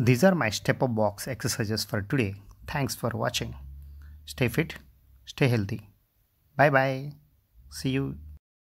These are my step up box exercises for today. Thanks for watching. Stay fit, stay healthy. Bye bye. See you.